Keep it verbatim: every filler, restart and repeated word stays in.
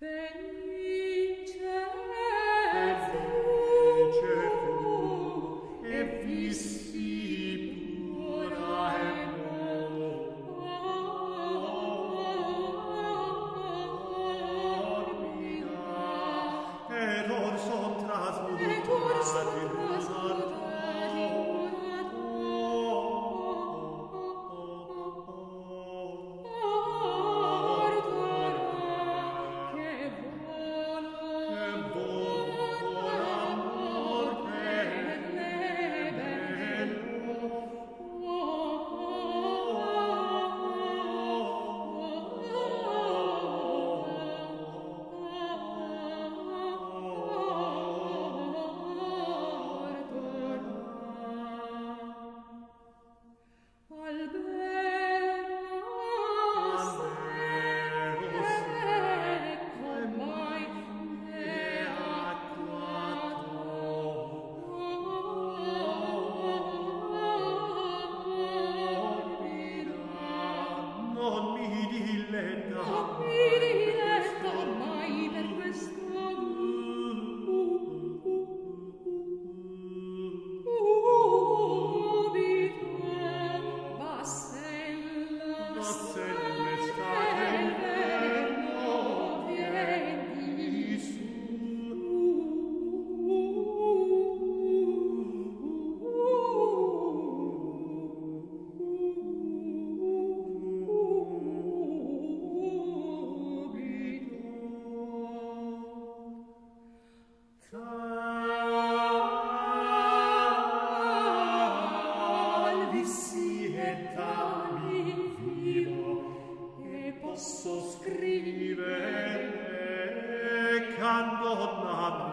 Scrivere, candonata.